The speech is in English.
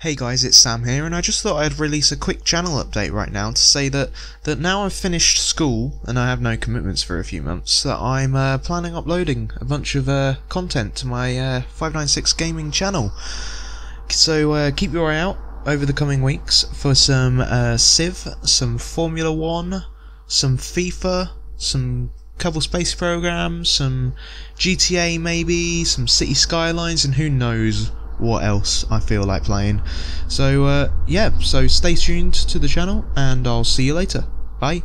Hey guys, it's Sam here, and I just thought I'd release a quick channel update right now to say that now I've finished school and I have no commitments for a few months, that I'm planning uploading a bunch of content to my 596 Gaming channel. So keep your eye out over the coming weeks for some Civ, some Formula 1, some FIFA, some Kerbal Space Program, some GTA maybe, some Cities Skylines, and who knows what else I feel like playing. So yeah, so stay tuned to the channel and I'll see you later. Bye.